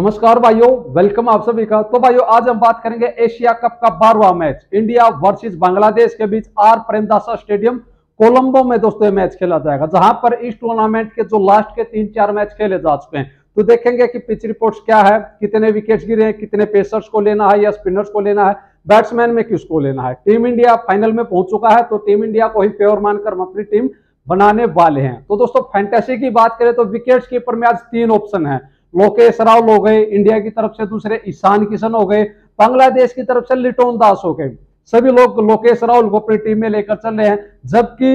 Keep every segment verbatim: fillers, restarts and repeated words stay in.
नमस्कार भाइयों, वेलकम आप सभी का। तो भाइयों, आज हम बात करेंगे एशिया कप का बारहवां मैच इंडिया वर्सेस बांग्लादेश के बीच आर प्रेमदासा स्टेडियम कोलंबो में दोस्तों ये मैच खेला जाएगा, जहां पर इस टूर्नामेंट के जो लास्ट के तीन चार मैच खेले जा चुके हैं। तो देखेंगे कि पिच रिपोर्ट्स क्या है, कितने विकेट्स गिरे हैं, कितने पेसर्स को लेना है या स्पिनर्स को लेना है, बैट्समैन में किसको लेना है। टीम इंडिया फाइनल में पहुंच चुका है, तो टीम इंडिया को ही फेवर मानकर हम अपनी टीम बनाने वाले हैं। तो दोस्तों, फैंटेसी की बात करें तो विकेट कीपर में आज तीन ऑप्शन है। लोकेश राहुल हो गए इंडिया की तरफ से, दूसरे ईशान किशन हो गए बांग्लादेश की तरफ से, लिटोन दास हो गए। सभी लोग लोकेश राहुल को अपनी टीम में लेकर चल रहे हैं, जबकि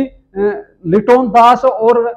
लिटोन दास और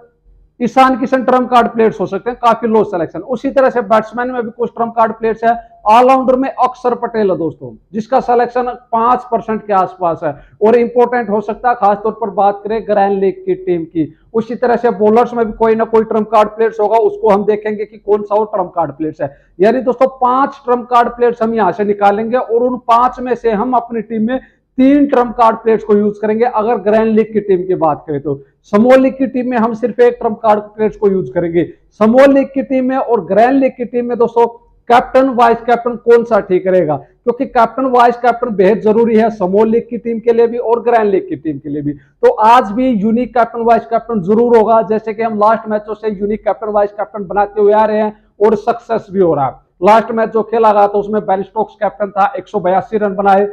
Ishan Kishan trump card players हो सकते हैं, काफी लो सिलेक्शन। उसी तरह से बैट्समैन में भी कुछ ट्रम्प कार्ड प्लेयर्स है। ऑलराउंडर में अक्षर पटेल है दोस्तों, जिसका सिलेक्शन पांच परसेंट के आसपास है और इंपॉर्टेंट हो सकता है, खासतौर पर बात करें ग्रैंड लीग की टीम की। उसी तरह से बॉलर्स में भी कोई ना कोई ट्रम्प कार्ड प्लेयर्स होगा, उसको हम देखेंगे कि कौन सा वो ट्रम्प कार्ड प्लेयर्स है। यानी दोस्तों, पांच ट्रम्प कार्ड प्लेयर्स हम यहाँ से निकालेंगे और उन पांच में से हम अपनी टीम में तीन ट्रम्प कार्ड प्लेयर्स को यूज करेंगे। अगर ग्रैंड लीग की टीम की बात करें तो समूह लीग की टीम में हम सिर्फ एक ट्रम्प कार्ड प्लेयर्स को यूज करेंगे। समूह लीग की टीम में और ग्रैंड लीग की टीम में दोस्तों कैप्टन वाइस कैप्टन कौन सा ठीक रहेगा, क्योंकि कैप्टन वाइस कैप्टन बेहद जरूरी है समूह लीग की टीम के लिए भी और ग्रैंड लीग की टीम के लिए भी। तो आज भी यूनिक कैप्टन वाइस कैप्टन जरूर होगा, जैसे कि हम लास्ट मैचों से यूनिक कैप्टन वाइस कैप्टन बनाते हुए आ रहे हैं और सक्सेस भी हो रहा है। लास्ट मैच जो खेला गया था उसमें बेन स्टोक्स कैप्टन था, एक सौ बयासी रन बनाए।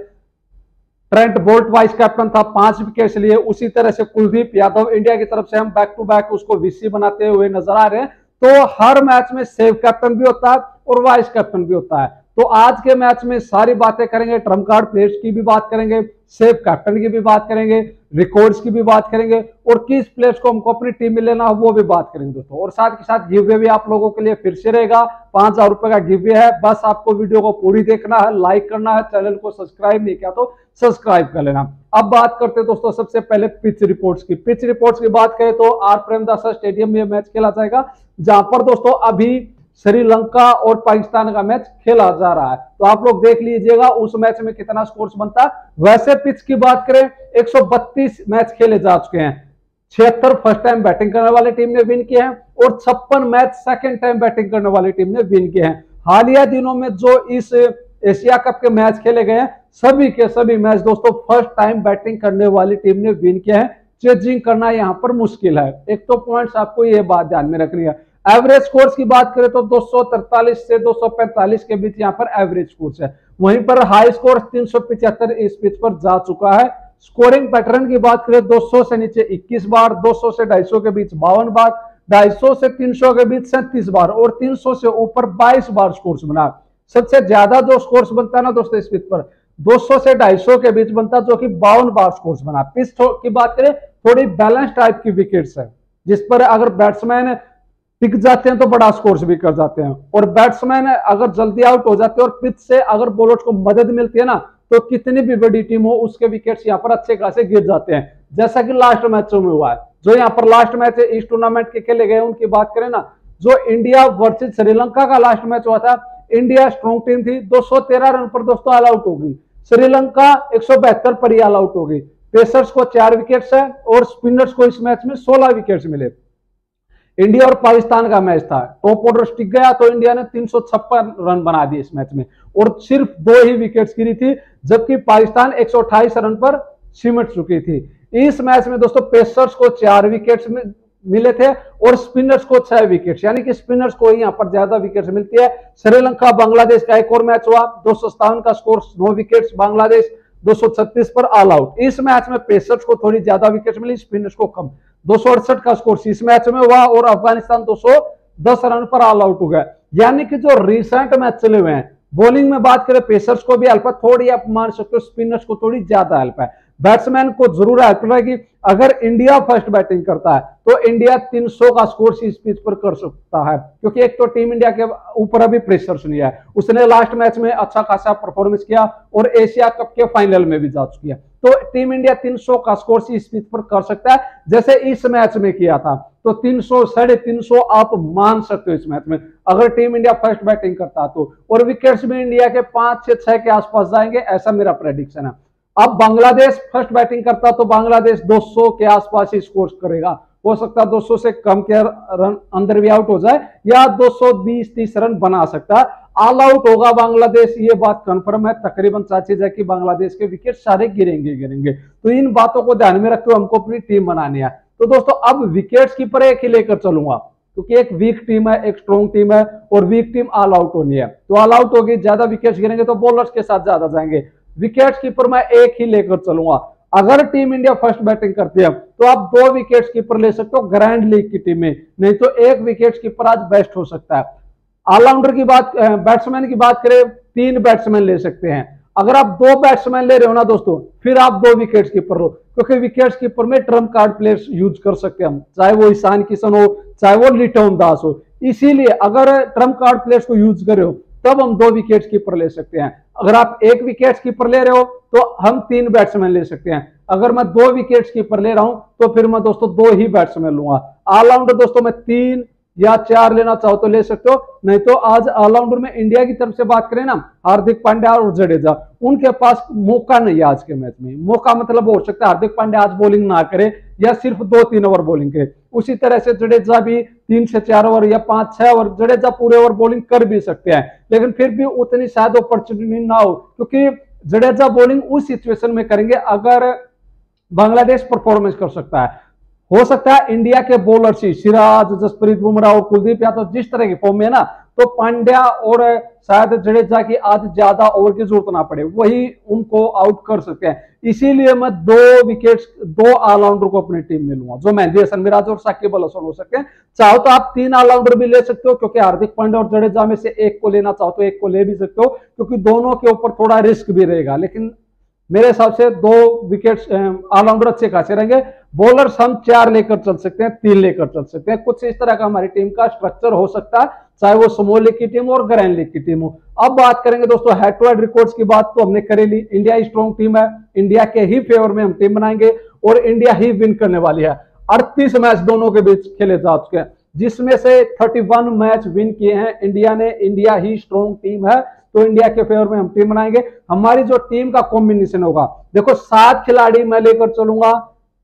ट्रेंट बोल्ट वाइस कैप्टन था, पांच विकेट लिए। उसी तरह से कुलदीप यादव इंडिया की तरफ से हम बैक टू बैक उसको वीसी बनाते हुए नजर आ रहे हैं। तो हर मैच में सेव कैप्टन भी होता है और वाइस कैप्टन भी होता है। तो आज के मैच में सारी बातें करेंगे, ट्रम्प कार्ड प्लेयर्स की भी बात करेंगे, सेव कैप्टन की भी बात करेंगे, रिकॉर्ड्स की भी बात करेंगे और किस प्लेयर्स को हमको अपनी टीम में लेना हो वो भी बात करेंगे दोस्तों। और साथ के साथ गिव वे भी आप लोगों के लिए फिर से रहेगा, पांच हजार रुपए का गिव वे है। बस आपको वीडियो को पूरी देखना है, लाइक करना है, चैनल को सब्सक्राइब नहीं किया तो सब्सक्राइब कर लेना। अब बात करते हैं दोस्तों सबसे पहले पिच रिपोर्ट्स की। पिच रिपोर्ट्स की बात करें तो आर प्रेमदासा स्टेडियम में मैच खेला जाएगा, जहां पर दोस्तों अभी श्रीलंका और पाकिस्तान का मैच खेला जा रहा है। तो आप लोग देख लीजिएगा उस मैच में कितना स्कोर्स बनता है। वैसे पिच की बात करें एक सौ बत्तीस मैच खेले जा चुके हैं, छिहत्तर फर्स्ट टाइम बैटिंग करने वाली टीम ने विन किए हैं और छप्पन मैच सेकंड टाइम बैटिंग करने वाली टीम ने विन किए हैं। हालिया दिनों में जो इस एशिया कप के मैच खेले गए हैं सभी के सभी मैच दोस्तों फर्स्ट टाइम बैटिंग करने वाली टीम ने विन किए हैं। चेजिंग करना यहाँ पर मुश्किल है। एक तो पॉइंट्स आपको ये बात ध्यान में रखनी है। एवरेज स्कोर्स की बात करें तो दो सौ तैंतालीस से दो सौ पैंतालीस के बीच यहाँ पर एवरेज स्कोर्स है। वहीं पर हाई स्कोर तीन सौ पचहत्तर इस पिच पर जा चुका है। स्कोरिंग पैटर्न की बात करें दो सौ से नीचे इक्कीस बार, दो सौ से दो सौ पचास के बीच बावन बार, दो सौ पचास से तीन सौ के बीच सैंतीस बार और तीन सौ से ऊपर बाईस बार स्कोर्स बना। सबसे ज्यादा जो स्कोर्स बनता है ना दोस्तों इस पिच पर दो सौ से दो सौ पचास के बीच बनता है, जो कि बावन बार स्कोर्स बना। पिच की बात करें थोड़ी बैलेंस टाइप की विकेट्स है, जिस पर अगर बैट्समैन पिक जाते हैं तो बड़ा स्कोर्स भी कर जाते हैं और बैट्समैन अगर जल्दी आउट हो जाते हैं और पिच से अगर बॉलर्स को मदद मिलती है ना तो कितनी भी बड़ी टीम हो उसके विकेट्स यहाँ पर अच्छे खासे गिर जाते हैं, जैसा कि लास्ट मैचों में हुआ है। जो यहाँ पर लास्ट मैच इस टूर्नामेंट के खेले गए उनकी बात करें ना, जो इंडिया वर्सेज श्रीलंका का लास्ट मैच हुआ था, इंडिया स्ट्रॉन्ग टीम थी, दो सौ तेरह रन पर दोस्तों ऑल आउट होगी, श्रीलंका एक सौ बहत्तर पर ही ऑल आउट होगी। पेसर्स को चार विकेट्स है और स्पिनर्स को इस मैच में सोलह विकेट्स मिले। इंडिया और पाकिस्तान का मैच था, टॉप ऑर्डर टिक गया तो इंडिया ने तीन सौ छप्पन रन बना दिए इस मैच में और सिर्फ दो ही विकेट्स गिरी थी, जबकि पाकिस्तान एक सौ अट्ठाईस रन पर सिमट चुकी थी। इस मैच में दोस्तों पेसर्स को चार विकेट्स मिले थे और स्पिनर्स को छह विकेट्स, यानी कि स्पिनर्स को ही यहाँ पर ज्यादा विकेट्स मिलती है। श्रीलंका बांग्लादेश का एक और मैच हुआ, दो सौ सत्तावन का स्कोर, नौ विकेट्स, बांग्लादेश दो सौ छत्तीस पर ऑल आउट। इस मैच में पेसर्स को थोड़ी ज्यादा विकेट्स मिली, स्पिनर्स को कम। दो सौ अड़सठ का स्कोर इस मैच में हुआ और अफगानिस्तान दो सौ दस रन पर ऑल आउट हो गया। यानी कि जो रिसेंट मैच चले हुए हैं बॉलिंग में बात करें पेसर्स को भी हेल्प है थोड़ी, आप मान सकते हो स्पिनर्स को थोड़ी ज्यादा हेल्प है, बैट्समैन को जरूर हेल्प रहेगी। अगर इंडिया फर्स्ट बैटिंग करता है तो इंडिया तीन सौ का स्कोर इस पिच पर कर सकता है, क्योंकि एक तो टीम इंडिया के ऊपर अभी प्रेशर नहीं है, उसने लास्ट मैच में अच्छा खासा परफॉर्मेंस किया और एशिया कप के फाइनल में भी जा चुकी है। तो टीम इंडिया तीन सौ का स्कोर इस पिच पर कर सकता है, जैसे इस मैच में किया था। तो तीन सौ साढ़े तीन सौ आप मान सकते हो इस मैच में, अगर टीम इंडिया फर्स्ट बैटिंग करता तो। और विकेट्स भी इंडिया के पांच से छह के आसपास जाएंगे, ऐसा मेरा प्रेडिक्शन है। अब बांग्लादेश फर्स्ट बैटिंग करता तो बांग्लादेश दो सौ के आसपास ही स्कोर करेगा, हो सकता है दो सौ से कम के रन अंदर भी आउट हो जाए या दो सौ बीस तीस रन बना सकता है। ऑल आउट होगा बांग्लादेश, ये बात कंफर्म है। तकरीबन चाची जाके बांग्लादेश के विकेट सारे गिरेंगे गिरेंगे तो इन बातों को ध्यान में रखते हुए हमको अपनी टीम बनानी है। तो दोस्तों अब विकेट्स कीपर एक ही लेकर चलूंगा, क्योंकि एक वीक टीम है, एक स्ट्रॉन्ग टीम है और वीक टीम ऑल आउट होनी है। तो ऑल आउट होगी, ज्यादा विकेट्स गिरेंगे तो बॉलर्स के साथ ज्यादा जाएंगे। विकेट्स कीपर मैं एक ही लेकर चलूंगा। अगर टीम इंडिया फर्स्ट बैटिंग करती है तो आप दो विकेट्स कीपर ले सकते हो ग्रैंड लीग की टीम में, नहीं तो एक विकेट्स कीपर आज बेस्ट हो सकता है। ऑलराउंडर की बात, बैट्समैन की बात करें, तीन बैट्समैन ले सकते हैं। अगर आप दो बैट्समैन ले रहे हो ना दोस्तों, फिर आप दो विकेट्स कीपर लो, क्योंकि विकेट्स कीपर में ट्रम्प कार्ड प्लेयर्स यूज कर सकते हैं हम, चाहे वो ईशान किशन हो, चाहे वो लिटोन दास हो। इसीलिए अगर ट्रम्प कार्ड प्लेयर्स को यूज कर रहे हो तब हम दो विकेट्स कीपर ले सकते हैं। अगर आप एक विकेट्स कीपर ले रहे हो तो हम तीन बैट्समैन ले सकते हैं। अगर मैं दो विकेट्स कीपर ले रहा हूं तो फिर मैं दोस्तों दो ही बैट्समैन लूंगा। ऑलराउंडर दोस्तों मैं तीन या चार लेना चाहो तो ले सकते हो, नहीं तो आज ऑलराउंडर में इंडिया की तरफ से बात करें ना, हार्दिक पांड्या और जडेजा, उनके पास मौका नहीं है आज के मैच में। मौका मतलब हो सकता है हार्दिक पांड्या आज बॉलिंग ना करे या सिर्फ दो तीन ओवर बॉलिंग करे, उसी तरह से जडेजा भी तीन से चार ओवर या पांच छह ओवर जडेजा पूरे ओवर बॉलिंग कर भी सकते हैं, लेकिन फिर भी उतनी शायद अपॉर्चुनिटी ना हो, क्योंकि जडेजा बॉलिंग उस सिचुएशन में करेंगे अगर बांग्लादेश परफॉर्मेंस कर सकता है। हो सकता है इंडिया के बॉलर से सिराज, जसप्रीत बुमराह और कुलदीप यादव जिस तरह के फॉर्म में है ना, तो पांड्या और शायद जडेजा की आज ज्यादा ओवर की जरूरत ना पड़े, वही उनको आउट कर सकते हैं। इसीलिए मैं दो विकेट्स, दो ऑलराउंडर को अपनी टीम में लूंगा, जो मेहदी हसन मिराज और साकिब अल हसन हो सकते हैं। चाहो तो आप तीन ऑलराउंडर भी ले सकते हो, क्योंकि हार्दिक पांड्या और जडेजा में से एक को लेना चाहो तो एक को ले भी सकते हो, क्योंकि दोनों के ऊपर थोड़ा रिस्क भी रहेगा। लेकिन मेरे हिसाब से दो विकेट्स ऑलराउंडर अच्छे खासे रहेंगे। बॉलर्स हम चार लेकर चल सकते हैं, तीन लेकर चल सकते हैं। कुछ इस तरह का हमारी टीम का स्ट्रक्चर हो सकता है, चाहे वो स्मॉल लीग की टीम और ग्रैंड लीग की टीम हो। अब बात करेंगे दोस्तों हेड टू हेड रिकॉर्ड्स की, बात तो हमने करी ली। इंडिया स्ट्रॉन्ग टीम है, इंडिया के ही फेवर में हम टीम बनाएंगे और इंडिया ही विन करने वाली है। अड़तीस मैच दोनों के बीच खेले जा चुके हैं, जिसमें से थर्टी वन मैच विन किए हैं इंडिया ने। इंडिया ही स्ट्रॉन्ग टीम है, तो इंडिया के फेवर में हम टीम बनाएंगे। हमारी जो टीम का कॉम्बिनेशन होगा, देखो सात खिलाड़ी मैं लेकर चलूंगा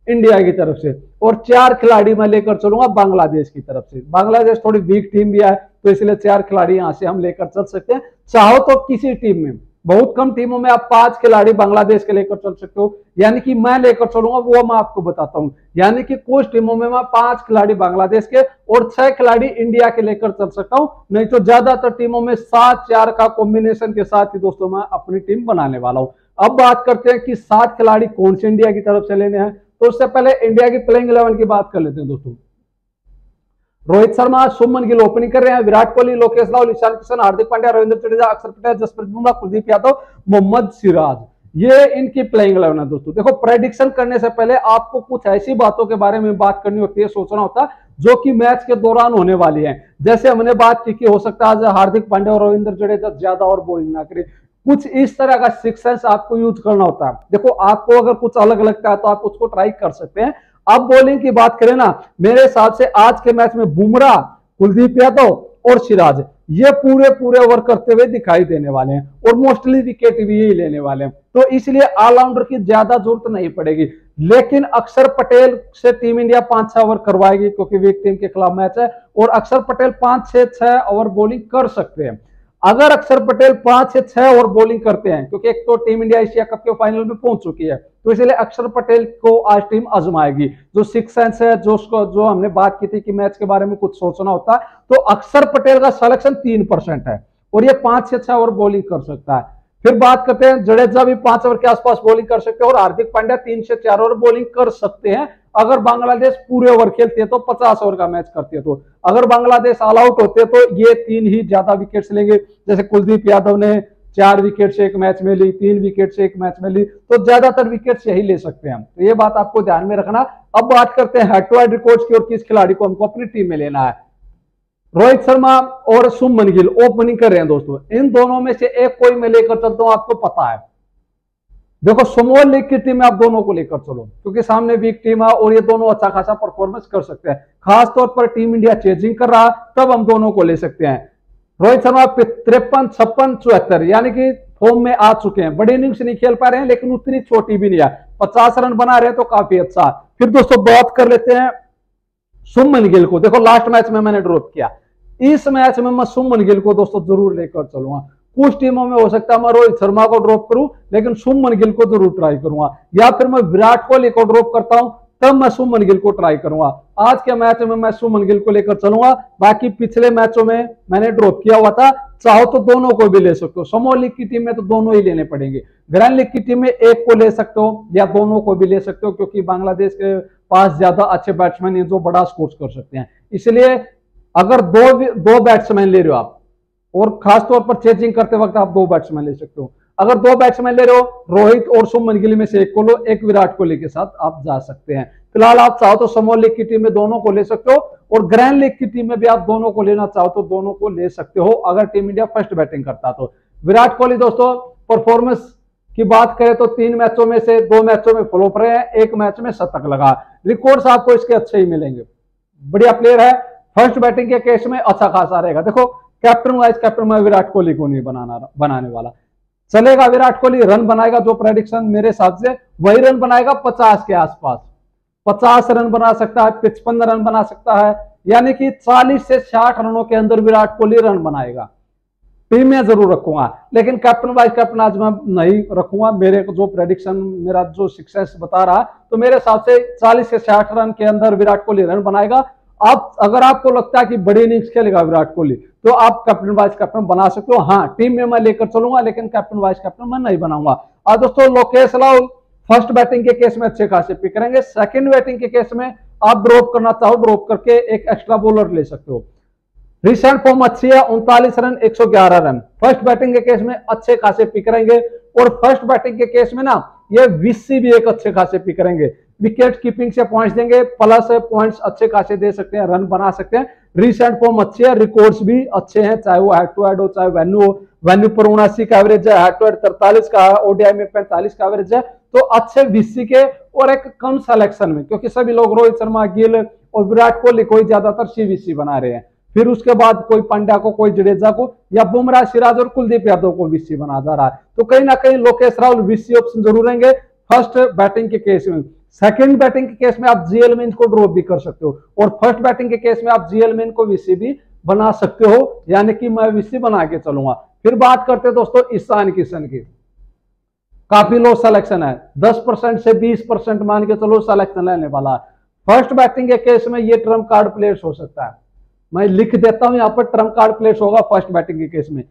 इंडिया की तरफ से और चार खिलाड़ी मैं लेकर चलूंगा बांग्लादेश की तरफ से। बांग्लादेश थोड़ी वीक टीम भी है, तो इसलिए चार खिलाड़ी यहां से हम लेकर चल सकते हैं। चाहो तो किसी टीम में, बहुत कम टीमों में आप पांच खिलाड़ी बांग्लादेश के लेकर चल सकते हो, यानी कि मैं लेकर चलूंगा, वो मैं आपको बताता हूं। यानी कि कुछ टीमों में मैं पांच खिलाड़ी बांग्लादेश के और छह खिलाड़ी इंडिया के लेकर चल सकता हूं, नहीं तो ज्यादातर टीमों में सात चार का कॉम्बिनेशन के साथ ही दोस्तों मैं अपनी टीम बनाने वाला हूं। अब बात करते हैं कि सात खिलाड़ी कौन से इंडिया की तरफ से लेने हैं, तो उससे पहले इंडिया की प्लेइंग इलेवन की बात कर लेते हैं दोस्तों। रोहित शर्मा, शुभमन गिल ओपनिंग कर रहे हैं। विराट कोहली, लोकेश राहुल, ईशान किशन, हार्दिक पांड्या, रविंद्र जडेजा, अक्षर पटेल, जसप्रीत बुमराह, कुलदीप यादव, मोहम्मद सिराज, ये इनकी प्लेइंग इलेवन है दोस्तों। देखो प्रेडिक्शन करने से पहले आपको कुछ ऐसी बातों के बारे में बात करनी होती है, सोचना होता है जो कि मैच के दौरान होने वाली है। जैसे हमने बात की कि हो सकता है आज हार्दिक पांड्या और रविंद्र जडेजा ज्यादा और बॉलिंग ना करे, कुछ इस तरह का सिक्स सेंस आपको यूज करना होता है। देखो आपको अगर कुछ अलग लगता है तो आप उसको ट्राई कर सकते हैं। अब बॉलिंग की बात करें ना, मेरे हिसाब से आज के मैच में बुमराह, कुलदीप यादव और सिराज ये पूरे पूरे ओवर करते हुए दिखाई देने वाले हैं और मोस्टली विकेट भी यही लेने वाले हैं, तो इसलिए ऑलराउंडर की ज्यादा जरूरत नहीं पड़ेगी। लेकिन अक्षर पटेल से टीम इंडिया पांच छह ओवर करवाएगी, क्योंकि वीक टीम के खिलाफ मैच है और अक्षर पटेल पांच से छह ओवर बॉलिंग कर सकते हैं। अगर अक्षर पटेल पांच से छह ओवर बॉलिंग करते हैं, क्योंकि एक तो टीम इंडिया एशिया कप के फाइनल में पहुंच चुकी है, तो इसलिए अक्षर पटेल को आज टीम आजमाएगी। जो सिक्स सेंस है, जो जो हमने बात की थी कि मैच के बारे में कुछ सोचना होता है, तो अक्षर पटेल का सिलेक्शन तीन परसेंट है और ये पांच से छह ओवर बॉलिंग कर सकता है। फिर बात करते हैं, जडेजा भी पांच ओवर के आसपास बॉलिंग कर सकते हैं और हार्दिक पांड्या तीन से चार ओवर बॉलिंग कर सकते हैं। अगर बांग्लादेश पूरे ओवर खेलते हैं तो पचास ओवर का मैच करते हैं, तो अगर बांग्लादेश ऑल आउट होते हैं तो ये तीन ही ज्यादा विकेट्स लेंगे। जैसे कुलदीप यादव ने चार विकेट से एक मैच में ली, तीन विकेट से एक मैच में ली, तो ज्यादातर विकेट्स यही ले सकते हैं, तो ये बात आपको ध्यान में रखना। अब बात करते हैं हेड टू हेड रिकॉर्ड्स की और किस खिलाड़ी को हमको अपनी टीम में लेना है। रोहित शर्मा और शुभमन गिल ओपनिंग कर रहे हैं दोस्तों, इन दोनों में से एक कोई मैं लेकर चलता हूं, आपको पता है। देखो स्मॉल लीग की टीम में आप दोनों को लेकर चलो, क्योंकि सामने वीक टीम है और ये दोनों अच्छा खासा परफॉर्मेंस कर सकते हैं। खासतौर पर टीम इंडिया चेजिंग कर रहा, तब हम दोनों को ले सकते हैं। रोहित शर्मा तिरपन छप्पन चौहत्तर यानी कि फॉर्म में आ चुके हैं, बड़ी इनिंग्स नहीं खेल पा रहे हैं लेकिन उतनी छोटी भी नहीं है, पचास रन बना रहे हैं तो काफी अच्छा। फिर दोस्तों बात कर लेते हैं शुभमन गिल को। देखो लास्ट मैच में मैंने ड्रॉप किया, इस मैच में मैं शुभमन गिल को दोस्तों जरूर लेकर चलूंगा। कुछ टीमों में हो सकता है मैं रोहित शर्मा को ड्रॉप करूं, लेकिन शुभमन गिल को जरूर ट्राई करूंगा, या फिर मैं विराट कोहली को ड्रॉप करता हूं तब मैं शुभमन गिल को ट्राई करूंगा। आज के मैच में मैं शुभमन गिल को लेकर चलूंगा, बाकी पिछले मैचों में मैंने ड्रॉप किया हुआ था, चाहो तो दोनों को भी ले सकते हो। समूह लीग की टीम में तो दोनों ही लेने पड़ेंगे, ग्रैंड लीग की टीम में एक को ले सकते हो या दोनों को भी ले सकते हो, क्योंकि बांग्लादेश के पास ज्यादा अच्छे बैट्समैन है जो बड़ा स्कोर कर सकते हैं। इसलिए अगर दो दो बैट्समैन ले रहे हो आप, और खासतौर पर चेजिंग करते वक्त आप दो बैट्समैन ले सकते हो, अगर दो बैट्समैन ले रहे हो रोहित और शुभमन गिल में से एक को लो, एक विराट कोहली के साथ आप जा सकते हैं। फिलहाल आप चाहो तो समूह लीग की टीम में दोनों को ले सकते हो, और ग्रैंड लीग की टीम में भी आप दोनों को लेना चाहो तो दोनों को ले सकते हो, अगर टीम इंडिया फर्स्ट बैटिंग करता तो। विराट कोहली दोस्तों परफॉर्मेंस की बात करें तो तीन मैचों में से दो मैचों में फ्लॉप रहे हैं, एक मैच में शतक लगा, रिकॉर्ड्स आपको इसके अच्छे ही मिलेंगे। बढ़िया प्लेयर है, फर्स्ट बैटिंग के केस में अच्छा खासा रहेगा। देखो कैप्टन वाइस कैप्टन में विराट कोहली को नहीं बनाना बनाने वाला, चलेगा विराट कोहली, रन बनाएगा जो प्रेडिक्शन मेरे हिसाब से वही रन बनाएगा पचास के आसपास, पचास रन बना सकता है, पचपन रन बना सकता है, यानी कि चालीस से साठ रनों के अंदर विराट कोहली रन बनाएगा। टीम में जरूर रखूंगा, लेकिन कैप्टन वाइस कैप्टन आज मैं नहीं रखूंगा। मेरे जो प्रेडिक्शन मेरा जो सक्सेस बता रहा तो मेरे हिसाब से चालीस से साठ रन के अंदर विराट कोहली रन बनाएगा। आप अगर आपको लगता है कि बड़ी इनिंग्स खेलेगा विराट कोहली तो आप कैप्टन वाइस कैप्टन बना सकते हो। हाँ, टीम में मैं लेकर चलूंगा, लेकिन कैप्टन वाइस कैप्टन मैं नहीं बनाऊंगा। और दोस्तों लोकेश राहुल फर्स्ट बैटिंग के केस में अच्छे खासे पिक करेंगे, सेकंड बैटिंग के केस में आप ड्रॉप करना चाहो ड्रॉप करके एक एक्स्ट्रा बॉलर ले सकते हो। रिसेंट फॉर्म अच्छी है, उनतालीस रन एक सौ ग्यारह रन, फर्स्ट बैटिंग के केस में अच्छे खासे पिक करेंगे। और फर्स्ट बैटिंग के केस में ना ये बीसी भी एक अच्छे खासे पिक करेंगे, विकेट कीपिंग से पॉइंट्स देंगे, प्लस पॉइंट्स अच्छे खासे दे सकते हैं, रन बना सकते हैं। रिसेंट फॉर्म अच्छी है, रिकॉर्ड्स भी अच्छे हैं, चाहे वो हेड टू हेड हो चाहे वेन्यू हो, वेन्यू पर उनासी का एवरेज है, हेड टू हेड तरतालीस का है, ओडीआई में पैंतालीस का एवरेज है। तो अच्छे बीसी के और एक कम सिलेक्शन में, क्योंकि सभी लोग रोहित शर्मा गिल और विराट कोहली को ज्यादातर सीबीसी बना रहे हैं, फिर उसके बाद कोई पांड्या को कोई जडेजा को या बुमराह सिराज और कुलदीप यादव को बीसी बना जा रहा है। तो कहीं ना कहीं लोकेश राहुल बीसी ऑप्शन जरूर रहेंगे फर्स्ट बैटिंग के केस में। सेकंड बैटिंग के केस में आप जीएल में इनको ड्रॉप भी कर सकते हो, और फर्स्ट बैटिंग के केस में आप जीएल में इनको वीसी भी बना सकते हो, यानी कि मैं वीसी बना के चलूंगा। फिर बात करते हैं दोस्तों ईशान किशन की, काफी लो सिलेक्शन है, दस परसेंट से बीस परसेंट मान के चलो सिलेक्शन लेने वाला। फर्स्ट बैटिंग के केस में ये ट्रम्प कार्ड प्लेयर्स हो सकता है, मैं लिख देता हूं यहाँ पर ट्रम्प कार्ड प्लेयर्स होगा फर्स्ट बैटिंग के केस में।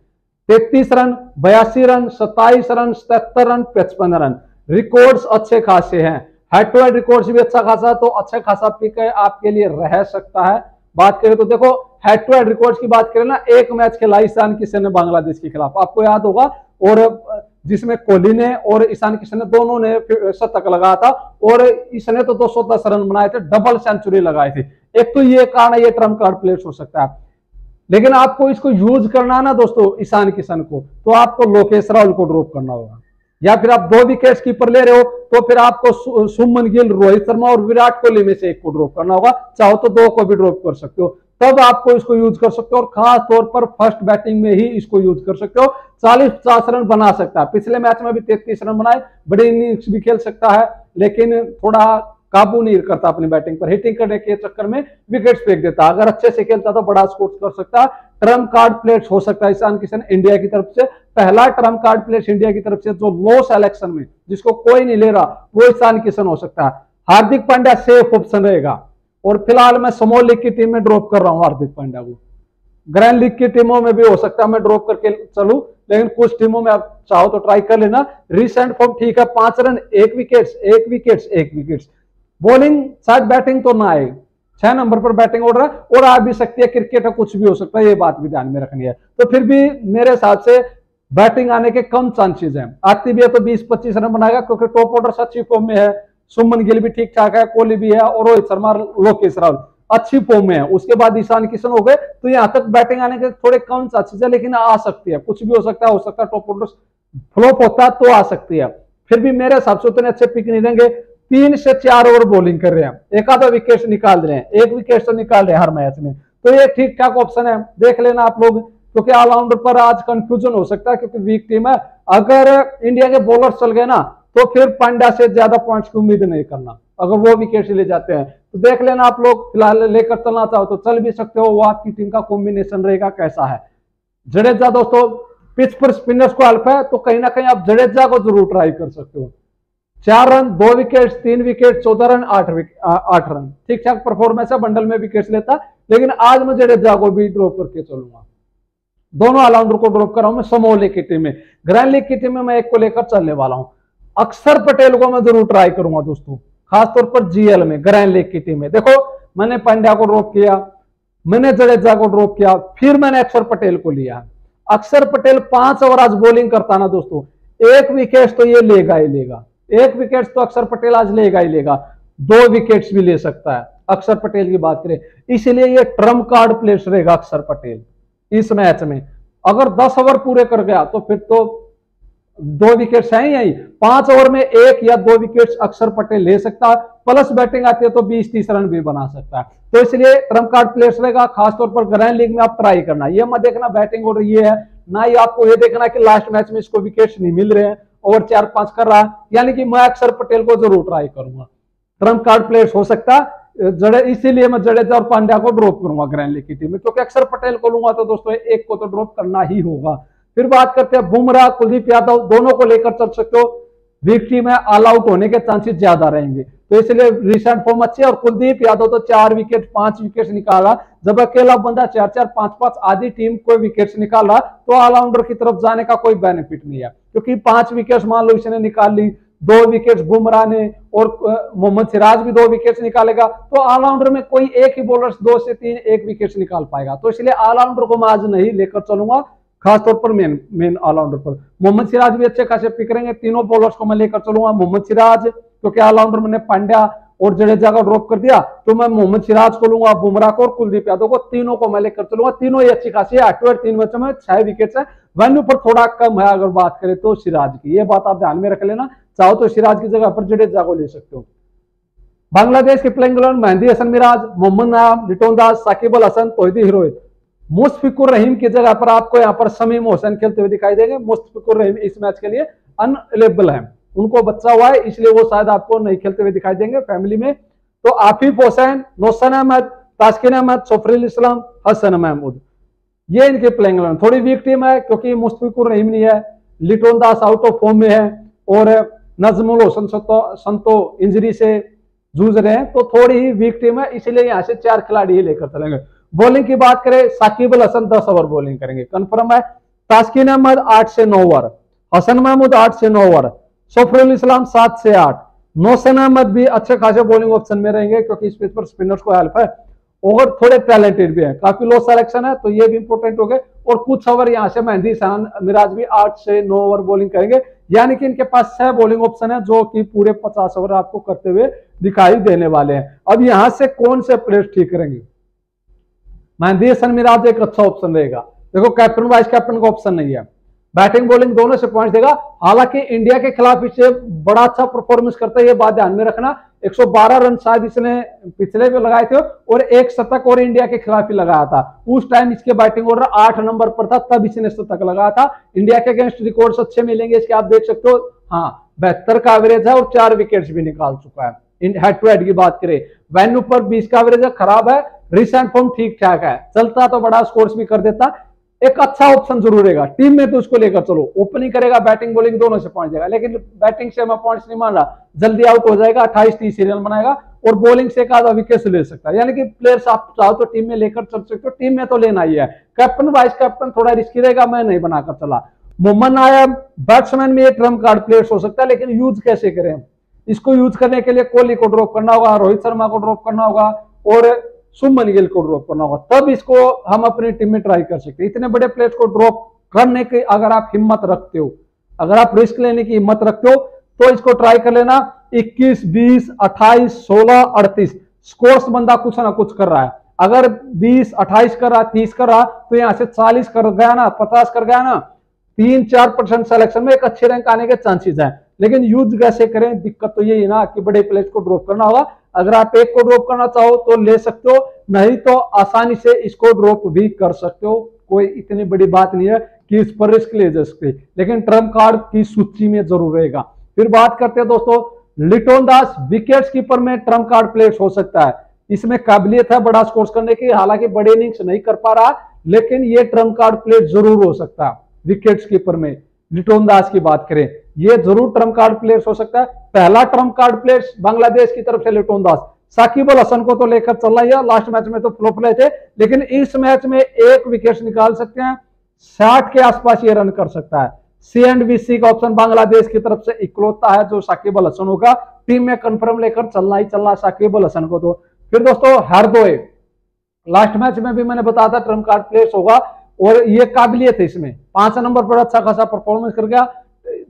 तैतीस रन, बयासी रन, सत्ताईस रन, सतहत्तर रन, पचपन रन, रिकॉर्ड्स अच्छे खासे हैं, हेड टू हेड रिकॉर्ड्स भी अच्छा खासा, तो अच्छा खासा पिक है आपके लिए रह सकता है। बात करें तो देखो हेड टू हेड रिकॉर्ड्स की बात करें ना, एक मैच खेला ईशान किशन ने बांग्लादेश के खिलाफ, आपको याद होगा, और जिसमें कोहली ने और ईशान किशन ने दोनों ने शतक लगाया था, और इसने तो दो सौ दस रन बनाए थे, डबल सेंचुरी लगाए थे। एक तो ये कारण ये ट्रम्प कार्ड प्लेयर्स हो सकता है, लेकिन आपको इसको यूज करना ना दोस्तों ईशान किशन को, तो आपको लोकेश राहुल को ड्रॉप करना होगा, या फिर आप दो विकेट कीपर ले रहे हो तो फिर आपको शुभमन गिल, रोहित शर्मा और विराट कोहली में से एक को ड्रॉप करना होगा, चाहो तो दो को भी ड्रॉप कर सकते हो, तब आपको इसको यूज कर सकते हो। और खास तौर पर फर्स्ट बैटिंग में ही इसको यूज कर सकते हो, चालीस पचास रन बना सकता है, पिछले मैच में भी तैंतीस रन बनाए, बड़ी इनिंग्स भी खेल सकता है, लेकिन थोड़ा काबू नहीं करता अपनी बैटिंग पर, हिटिंग करने के चक्कर में विकेट फेंक देता। अगर अच्छे से खेलता तो बड़ा स्कोर कर सकता। ट्रम्प कार्ड प्लेयर्स हो सकता है ईशान किशन इंडिया की तरफ से, पहला ट्रम्प कार्ड प्लेयर्स इंडिया की तरफ से जो लो सिलेक्शन में जिसको कोई नहीं ले रहा वो ईशान किशन हो सकता है। हार्दिक पांड्या सेफ ऑप्शन रहेगा, और फिलहाल मैं स्मॉल लीग की टीम में ड्रॉप कर रहा हूं हार्दिक पांड्या को, ग्रैंड लीग की टीमों में भी हो सकता है मैं ड्रॉप करके चलू, लेकिन कुछ टीमों में आप चाहो तो ट्राई कर लेना। रिसेंट फॉर्म ठीक है, पांच रन एक विकेट एक विकेट एक विकेट, बॉलिंग शायद बैटिंग तो ना आए, छह नंबर पर बैटिंग ऑर्डर है और आ भी सकती है, क्रिकेट है कुछ भी हो सकता है, ये बात भी ध्यान में रखनी है। तो फिर भी मेरे हिसाब से बैटिंग आने के कम चांसेस हैं, आती भी है तो बीस पच्चीस रन बनाएगा, क्योंकि टॉप ऑर्डर अच्छी फॉर्म में है, शुभमन गिल भी ठीक ठाक है, कोहली भी है और रोहित शर्मा लोकेश राहुल अच्छी फॉर्म में है, उसके बाद ईशान किशन हो गए, तो यहाँ तक बैटिंग आने के थोड़े कम चांसेस है, लेकिन आ सकती है, कुछ भी हो सकता है, हो सकता है टॉप ऑर्डर फ्लॉप होता है तो आ सकती है। फिर भी मेरे हिसाब से उतने अच्छे पिक नहीं रहेंगे, तीन से चार ओवर बॉलिंग कर रहे हैं, एक आधा विकेट निकाल रहे हैं, एक विकेट तो निकाल रहे हैं हर मैच में, तो ये ठीक ठाक ऑप्शन है, देख लेना आप लोग, क्योंकि ऑलराउंडर पर आज कंफ्यूजन हो सकता है क्योंकि वीक टीम है। अगर इंडिया के बॉलर चल गए ना तो फिर पांड्या से ज्यादा पॉइंट्स की उम्मीद नहीं करना, अगर वो विकेट ले जाते हैं तो देख लेना आप लोग, फिलहाल लेकर चलना चाहो तो चल भी सकते हो, वो आपकी टीम का कॉम्बिनेशन रहेगा कैसा है। जडेजा दोस्तों पिच पर स्पिनर्स को अल्प है तो कहीं ना कहीं आप जडेजा को जरूर ट्राई कर सकते हो। चार रन, दो विकेट, तीन विकेट, चौदह रन, आठ आठ रन, ठीक ठाक परफॉर्मेंस है, बंडल में विकेट लेता, लेकिन आज मैं जडेजा को भी ड्रॉप करके चलूंगा, दोनों ऑलराउंडर को ड्रॉप कर रहा हूं मैं। समूह लीग की टीम में, ग्रैंड लीग की टीम में मैं एक को लेकर चलने वाला हूं, अक्षर पटेल को मैं जरूर ट्राई करूंगा दोस्तों, खासतौर पर जीएल में ग्रैंड लीग की टीम में। देखो मैंने पांड्या को ड्रॉप किया, मैंने जडेजा को ड्रॉप किया, फिर मैंने अक्षर पटेल को लिया। अक्षर पटेल पांच ओवर आज बॉलिंग करता ना दोस्तों, एक विकेट तो ये लेगा ही लेगा, एक विकेट तो अक्षर पटेल आज लेगा ही लेगा, दो विकेट्स भी ले सकता है अक्षर पटेल की बात करें, इसलिए ये ट्रम्प कार्ड प्लेस रहेगा अक्षर पटेल इस मैच में। अगर दस ओवर पूरे कर गया तो फिर तो दो विकेट्स हैं यही, पांच ओवर में एक या दो विकेट्स अक्षर पटेल ले सकता है, प्लस बैटिंग आती है तो बीस तीस रन भी बना सकता है, तो इसलिए ट्रम्प कार्ड प्लेस रहेगा। खासतौर पर ग्रैंड लीग में आप ट्राई करना, ये मत देखना बैटिंग हो रही है ना ही आपको ये देखना कि लास्ट मैच में इसको विकेट्स नहीं मिल रहे हैं, ओवर चार पांच कर रहा है, यानी कि मैं अक्षर पटेल को जरूर ट्राई करूंगा, ट्रम्प कार्ड प्लेस हो सकता है जड़े, इसीलिए मैं जडेजा और पांड्या को ड्रॉप करूंगा ग्रैंड लीग की टीम में, क्योंकि अक्षर पटेल को लूंगा तो दोस्तों एक को तो ड्रॉप करना ही होगा। फिर बात करते हैं बुमराह, कुलदीप यादव, दोनों को लेकर चल सकते हो, वीक टीम में ऑल आउट होने के चांसेस ज्यादा रहेंगे, तो इसलिए रिसेंट फॉर्म अच्छी है। और कुलदीप यादव तो चार विकेट पांच विकेट निकाला, जब अकेला बंदा चार चार पांच पांच आधी टीम को विकेट निकाला तो ऑलराउंडर की तरफ जाने का कोई बेनिफिट नहीं है, क्योंकि पांच विकेट मान लो इसने निकाल ली, दो विकेट्स बुमराह ने और मोहम्मद सिराज भी दो विकेट्स निकालेगा, तो ऑलराउंडर में कोई एक ही बॉलर दो से तीन एक विकेट्स निकाल पाएगा, तो इसलिए ऑलराउंडर को मैं आज नहीं लेकर चलूंगा, खासतौर पर मेन मेन ऑलराउंडर पर। मोहम्मद सिराज भी अच्छे खासे पिक रहेंगे, तीनों बॉलर्स को मैं लेकर चलूंगा, मोहम्मद सिराज क्योंकि ऑलराउंडर मैंने पांड्या और जडेजा को ड्रॉप कर दिया, तो मैं मोहम्मद सिराज को लूंगा, बुमराह को और कुलदीप यादव को, तीनों को मैं लेकर चलूंगा, तीनों ही अच्छी खासी है, आठवें तीन मैचों में छह विकेट्स है, वेन्यू पर थोड़ा कम है अगर बात करें तो सिराज की, ये बात आप ध्यान में रख लेना, चाहो तो सिराज की जगह पर जडेजा को ले सकते हो। बांग्लादेश की प्लेइंग इलेवन मेहदी हसन मिराज, मोहम्मद नाम, लिटोन दास, साकिब अल हसन, तौहीद हिरोहित, मुशफिकुर रहीम की जगह पर आपको यहाँ पर शमीम हुसैन खेलते हुए दिखाई देंगे। मुशफिकुर रहीम इस मैच के लिए अनअवेलेबल है, उनको बच्चा हुआ है इसलिए वो शायद आपको नहीं खेलते हुए दिखाई देंगे फैमिली में। तो आफिफ होसैन, नोस्थिम अहमद, तास्किन अहमद, शोरिफुल इस्लाम, हसन महमूद, ये इनके प्लेइंग इलेवन। थोड़ी वीक टीम है क्योंकि मुशफिकुर रहीम नहीं है, Liton Das out of form में है और नजमुल हुसैन संतो इंजरी से जूझ रहे हैं, तो थोड़ी ही वीक टीम है, इसीलिए यहाँ से चार खिलाड़ी ही लेकर चलेंगे। बॉलिंग की बात करें, साकिब अल हसन दस ओवर बॉलिंग करेंगे कंफर्म है, तास्किन अहमद आठ से नौ ओवर, हसन महमूद आठ से नौ ओवर, शरीफुल इस्लाम सात से आठ, नोस्थिम अहमद भी अच्छे खासे बॉलिंग ऑप्शन में रहेंगे क्योंकि इस पिच पर स्पिनर्स को हेल्प है और थोड़े टैलेंटेड भी है, काफी लो सेलेक्शन है तो ये भी इंपोर्टेंट हो गए। और कुछ ओवर यहाँ से मेहदी हसन मिराज भी आठ से नौ ओवर बॉलिंग करेंगे, यानी कि इनके पास छह बॉलिंग ऑप्शन है जो कि पूरे पचास ओवर आपको करते हुए दिखाई देने वाले हैं। अब यहाँ से कौन से प्लेयर्स ठीक रहेंगे, मेहदी हसन मिराज एक अच्छा ऑप्शन रहेगा, देखो कैप्टन वाइस कैप्टन का ऑप्शन नहीं है, बैटिंग बॉलिंग दोनों से पॉइंट देगा, हालांकि इंडिया के खिलाफ इसे बड़ा अच्छा परफॉर्मेंस करता है, ये बात ध्यान में रखना। एक सौ बारह रन शायद इसने पिछले में लगाए थे और एक शतक और इंडिया के खिलाफ ही लगाया था, उस टाइम इसके बैटिंग ऑर्डर आठ नंबर पर था तब इसने शतक लगाया था। इंडिया के अगेंस्ट रिकॉर्ड्स अच्छे मिलेंगे इसके, आप देख सकते हो, हाँ बेहतर का एवरेज है और चार विकेट्स भी निकाल चुका है। हेड टू हेड की बात करें, वेन्यू पर बीस का एवरेज है, खराब है, रिसेंट फॉर्म ठीक ठाक है, चलता तो बड़ा स्कोर्स भी कर देता, एक अच्छा ऑप्शन जरूर रहेगा टीम में, तो उसको लेकर चलो। ओपनिंग करेगा, बैटिंग बॉलिंग दोनों से पॉइंट देगा, लेकिन बैटिंग से मैं पॉइंट्स नहीं मान रहा, जल्दी आउट हो जाएगा, अट्ठाईस तीस रन बनाएगा और बॉलिंग से एक आधा विकेट ले सकता है, यानी कि प्लेयर्स आप चाहो तो टीम में लेकर चल सकते हो, टीम में तो लेना ही है। कैप्टन वाइस कैप्टन थोड़ा रिस्की रहेगा, मैं नहीं बनाकर चला। मोहम्मद नायब बैट्समैन में ये ट्रम्प कार्ड प्लेयर्स हो सकता है, लेकिन यूज कैसे करें, इसको यूज करने के लिए कोहली को ड्रॉप करना होगा, रोहित शर्मा को ड्रॉप करना होगा और शुभमन गिल को ड्रॉप करना होगा, तब इसको हम अपनी टीम में ट्राई कर सकते हैं। इतने बड़े प्लेयर्स को ड्रॉप करने की अगर आप हिम्मत रखते हो, अगर आप रिस्क लेने की हिम्मत रखते हो तो इसको ट्राई कर लेना। इक्कीस, बीस, अट्ठाईस, सोलह, अड़तीस स्कोर्स बंदा कुछ ना कुछ कर रहा है, अगर बीस, अट्ठाईस कर रहा, तीस कर रहा तो यहाँ से चालीस कर गया ना, पचास कर गया ना, तीन चार परसेंट सेलेक्शन में एक अच्छे रैंक आने के चांसेस है। लेकिन यूज कैसे करें, दिक्कत तो यही ना कि बड़े प्लेयर्स को ड्रॉप करना होगा, अगर आप एक को ड्रॉप करना चाहो तो ले सकते हो, नहीं तो आसानी से इसको ड्रॉप भी कर सकते हो, कोई इतनी बड़ी बात नहीं है कि इस पर रिस्क ले जा सकते, लेकिन ट्रम्प कार्ड की सूची में जरूर रहेगा। फिर बात करते हैं दोस्तों लिटोन दास विकेट कीपर में ट्रम्प कार्ड प्लेयर्स हो सकता है, इसमें काबिलियत है बड़ा स्कोर करने की, हालांकि बड़े इनिंग्स नहीं कर पा रहा लेकिन ये ट्रम्प कार्ड प्लेयर जरूर हो सकता है विकेट कीपर में। लिटोन दास की बात करें, ये जरूर ट्रम्प कार्ड प्लेयर्स हो सकता है। पहला ट्रम्प कार्ड प्लेयर्स बांग्लादेश की तरफ से लिटोन दास। साकिब अल हसन को तो लेकर चल रही है, लास्ट मैच में तो फ्लॉप रहे थे लेकिन इस मैच में एक विकेट निकाल सकते हैं, साठ के आसपास ये रन कर सकता है। सी एंड बी सी का ऑप्शन बांग्लादेश की तरफ से इकलौता है जो साकिब अल हसन होगा, टीम में कंफर्म लेकर चलना ही चलना साकिब अल हसन को। तो फिर दोस्तों हरदोए, लास्ट मैच में भी मैंने बताया था ट्रम्प कार्ड प्लेयर्स होगा और ये काबिलियत है, इसमें पांच नंबर पर अच्छा खासा परफॉर्मेंस कर गया,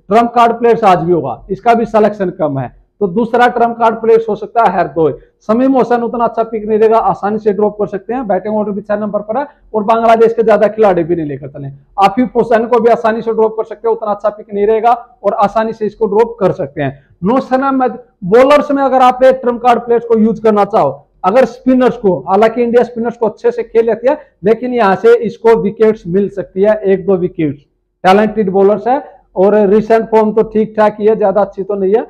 ट्रम्प कार्ड प्लेयर्स आज भी होगा, इसका भी सिलेक्शन कम है। तो दूसरा ट्रम्प कार्ड प्लेयर्स हो सकता है हरदोए। समीम हसन उतना अच्छा पिक नहीं देगा, आसानी से ड्रॉप कर सकते हैं, बैटिंग ऑर्डर भी छह नंबर पर है और बांग्लादेश के ज्यादा खिलाड़ी भी नहीं लेकर चले। आफिफ हुसैन को भी आसानी से ड्रॉप कर सकते हैं, उतना अच्छा पिक नहीं रहेगा और आसानी से इसको ड्रॉप कर सकते हैं। नोस्थिम अहमद, बॉलर्स में अगर आप एक ट्रम्प कार्ड प्लेयर्स को यूज करना चाहो, अगर स्पिनर्स को, हालांकि इंडिया स्पिनर्स को अच्छे से खेल लेती है लेकिन यहाँ से इसको विकेट्स मिल सकती है, एक दो विकेट्स, टैलेंटेड बॉलर्स है और रिसेंट फॉर्म तो ठीक ठाक ही है, ज्यादा अच्छी तो नहीं है,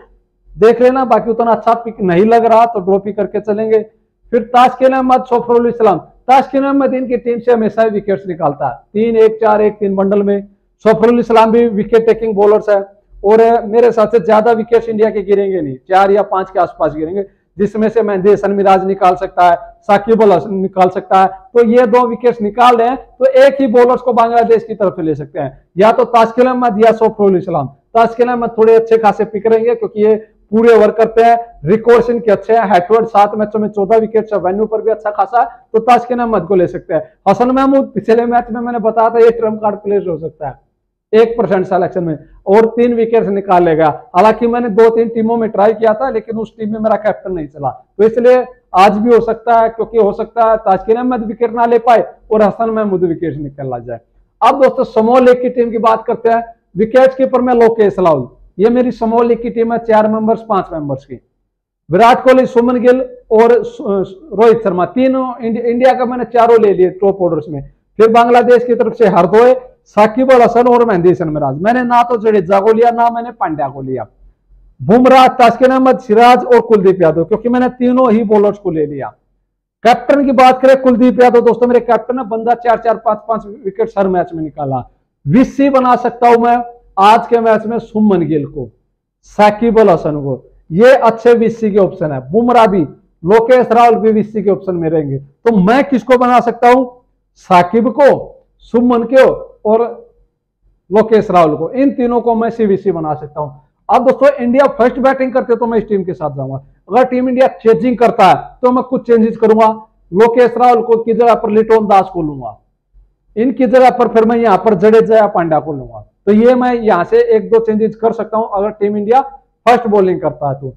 देख लेना, बाकी उतना अच्छा पिक नहीं लग रहा तो ड्रॉप ही करके चलेंगे। फिर तास्किन अहमद, शोफरुल इस्लाम। तास्किन अहमद इनकी टीम से हमेशा ही विकेट्स निकालता है, तीन एक चार एक तीन बंडल में। शोफरुल इस्लाम भी विकेट टेकिंग बॉलर्स है और मेरे हिसाब से ज्यादा विकेट्स इंडिया के गिरेंगे नहीं, चार या पांच के आसपास गिरेंगे, जिसमें से मेहदी हसन मिराज निकाल सकता है, साकिब अल हसन निकाल सकता है। तो ये दो विकेट्स निकाल रहे हैं तो एक ही बॉलर्स को बांग्लादेश की तरफ से ले सकते हैं, या तो तास्किन अहमद या शोफरुल इस्लाम। तास्किन अहमद थोड़े अच्छे खासे पिक रहेंगे क्योंकि ये पूरे ओवर करते हैं, रिकॉर्ड्स इनके अच्छे हैं, हेडवर्ड सात मैचों में चौदह विकेट, वेन्यू पर भी अच्छा खासा है, तो तास्किन अहमद को ले सकते हैं। हसन महमूद, पिछले मैच में मैंने बताया था ये ट्रम्प कार्ड प्लेयर हो सकता है, एक परसेंट सेलेक्शन में और तीन विकेट निकालेगा। हालांकि मैंने दो तीन टीमों में ट्राई किया था लेकिन उस टीम में मेरा कैप्टन नहीं चला, तो इसलिए आज भी हो सकता है, क्योंकि हो सकता है तास्किन अहमद विकेट ना ले पाए और हसन महमूद विकेट निकल जाए। अब दोस्तों समूह लीग की टीम की बात करते हैं। विकेट कीपर में लोकेश राहुल, ये मेरी समूह लीग की टीम है, चार मेंबर्स पांच मेंबर्स की। विराट कोहली, शुभमन गिल और रोहित शर्मा, तीनों इंडिया का मैंने चारों ले लिए टॉप ऑर्डर्स में। फिर बांग्लादेश की तरफ से हरदोए, साकिब अल हसन और मेहदी हसन मिराज। मैंने ना तो जडेजा को लिया, ना मैंने पांड्या को लिया। बुमराह, तास्किन अहमद, सिराज और कुलदीप यादव, क्योंकि मैंने तीनों ही बॉलर्स को ले लिया। कैप्टन की बात करें, कुलदीप यादव दोस्तों मेरे कैप्टन है, बंदा चार चार पांच पांच विकेट हर मैच में निकाला। बीसी बना सकता हूं मैं आज के मैच में शुभमन गिल को, साकिब अल हसन को, ये अच्छे बीसी के ऑप्शन है। बुमराह भी, लोकेश राहुल भी बीसी के ऑप्शन में रहेंगे। तो मैं किसको बना सकता हूं, साकिब को, शुभमन को और लोकेश राहुल को, इन तीनों को मैं सीबीसी बना सकता हूं। अब दोस्तों इंडिया फर्स्ट बैटिंग करते तो मैं इस टीम के साथ जाऊंगा, अगर टीम इंडिया चेंजिंग करता है तो मैं कुछ चेंजेस करूंगा, लोकेश राहुल को की जगह पर लिटोन दास को लूंगा, इनकी जगह पर फिर मैं यहाँ पर जडेजा या पांड्या को लूंगा। तो ये मैं यहाँ से एक दो चेंजेस कर सकता हूं अगर टीम इंडिया फर्स्ट बॉलिंग करता है तो।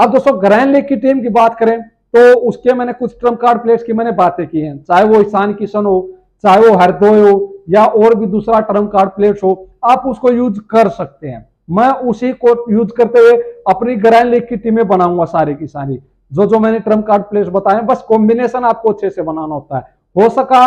अब दोस्तों ग्रैंड लीग की टीम की बात करें तो उसके मैंने कुछ ट्रम्प कार्ड प्लेयर्स की मैंने बातें की हैं, चाहे वो ईशान किशन हो, चाहे वो हरदोए हो या और भी दूसरा ट्रम्प कार्ड प्लेयर्स हो, आप उसको यूज कर सकते हैं। मैं उसी को यूज करते हुए अपनी ग्रैंड लीग की टीमें बनाऊंगा सारी की सारी, जो जो मैंने ट्रम्प कार्ड प्लेयर्स बताए, बस कॉम्बिनेशन आपको अच्छे से बनाना होता है। हो सका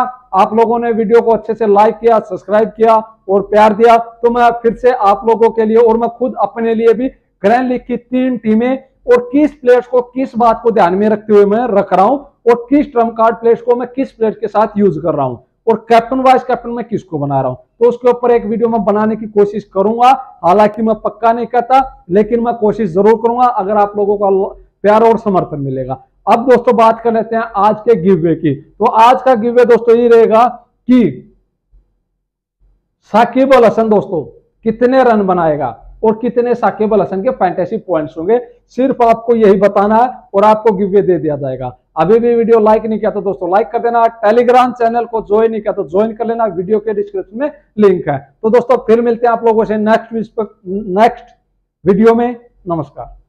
आप लोगों ने वीडियो को अच्छे से लाइक किया, सब्सक्राइब किया और प्यार दिया, तो मैं फिर से आप लोगों के लिए और मैं खुद अपने लिए भी ग्रैंड लीग की तीन टीमें और किस प्लेयर्स को किस बात को ध्यान में रखते हुए मैं रख रहा हूं और किस ट्रम्प कार्ड प्लेयर्स को मैं किस प्लेयर के साथ यूज कर रहा हूं और कैप्टन वाइस कैप्टन मैं किसको बना रहा हूं, तो उसके ऊपर एक वीडियो मैं बनाने की कोशिश करूंगा। हालांकि मैं पक्का नहीं कहता लेकिन मैं कोशिश जरूर करूंगा अगर आप लोगों का प्यार और समर्थन मिलेगा। अब दोस्तों बात कर लेते हैं आज के गिवअवे की। तो आज का गिवअवे दोस्तों ये रहेगा कि साकिब अल हसन दोस्तों कितने रन बनाएगा और कितने साकिब अल हसन के फैंटेसी पॉइंट्स होंगे, सिर्फ आपको यही बताना है और आपको गिवअवे दे दिया जाएगा। अभी भी वीडियो लाइक नहीं किया तो दोस्तों लाइक कर देना, टेलीग्राम चैनल को ज्वाइन नहीं किया तो ज्वाइन कर लेना, वीडियो के डिस्क्रिप्शन में लिंक है। तो दोस्तों फिर मिलते हैं आप लोगों से नेक्स्ट नेक्स्ट वीडियो में। नमस्कार।